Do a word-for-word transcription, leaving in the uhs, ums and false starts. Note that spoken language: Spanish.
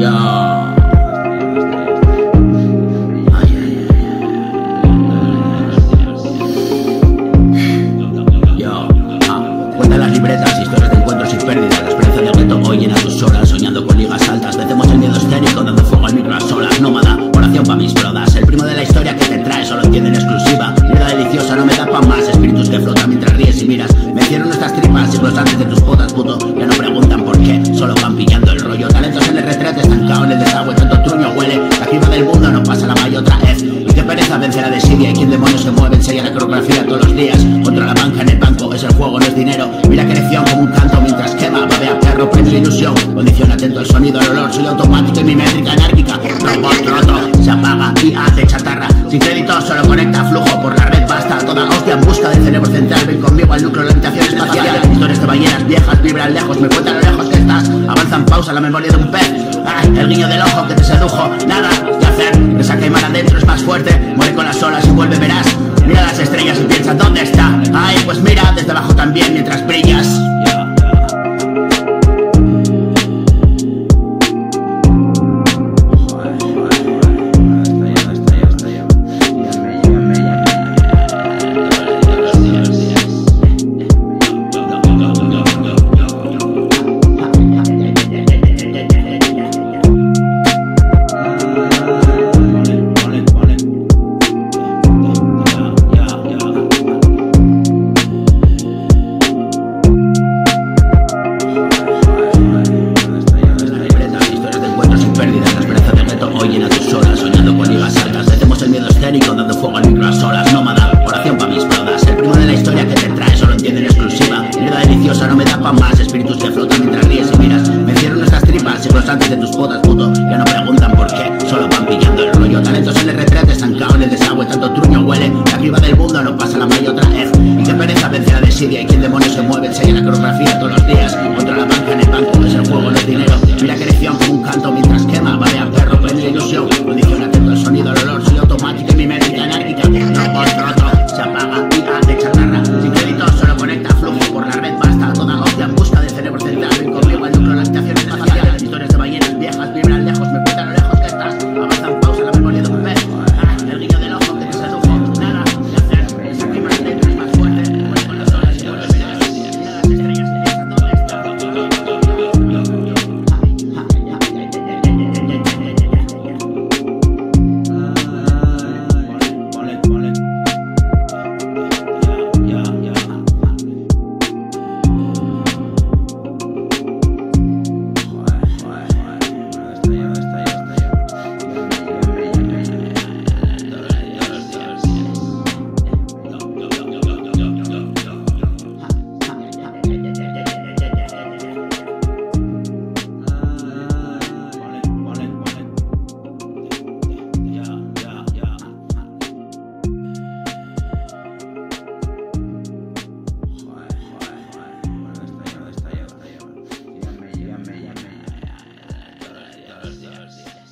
Я cuenta las libretas, historias de encuentros y pérdidas. La experiencia del gueto hoy llena tus horas, soñando con ligas altas. Decemos el miedo histérico, dando fuego al micro a solas. Nómada, oración pa' mis brodas. El primo de la historia que te trae solo entiende en exclusiva. Mierda deliciosa, no me da pa' más. Espíritus que flotan mientras ríes y miras. Me hicieron nuestras tripas, siglos antes de tus botas, puto. Ya no preguntan por qué, solo van pillando el rollo. Talentos en el retrete, estancado en el desagüe. Tanto truño huele, la cima del mundo no pasa la mayota. Es, y qué pereza vencer a desidia. Y quién demonios se mueve, enseña la coreografía todos los días. Contra la banca en el banco, es el juego, no es dinero. Mira que lección como un canto mientras quema. Babea, perro, prende la ilusión. Condiciona atento al sonido, el olor, soy automático y mi métrica anárquica. Robot roto, se apaga y hace chatarra. Sin crédito, solo conecta flujo por la red, basta. Toda hostia en busca del cerebro central. Ven conmigo al núcleo, la habitación espacial. Historias de ballenas viejas vibran lejos, me cuentan lo lejos que estás. Avanzan pausa la memoria de un pez. Ah, el guiño del ojo que te sedujo. Nada que hacer, esa quemar adentro es más fuerte. Muere con las olas y vuelve, verás. Mira las estrellas y piensa, ¿dónde está? Ay, pues mira, desde abajo también mientras brillas. Dando fuego al micro a solas, nómada, oración pa' mis brodas. El primo de la historia que te trae solo entiende en exclusiva. Mierda deliciosa, no me da pa' más. Espíritus que flotan mientras ríes y miras. Me hicieron nuestras tripas, siglos antes de tus botas, puto. Ya no preguntan por qué, solo van pillando el rollo. Talentos en el retrete, estancado en el desagüe. Tanto truño huele, la criba del mundo no pasa la mayor otra vez. Y qué pereza vencer a desidia. Y quién demonios se mueve, enseña la coreografía todos los días. Contra la banca en el banco, es el juego, no es dinero. Mira que lección como un canto mientras quema. Babea, perro, prende la ilusión. Condiciona atento el sonido, el olor, soy automático. Yes.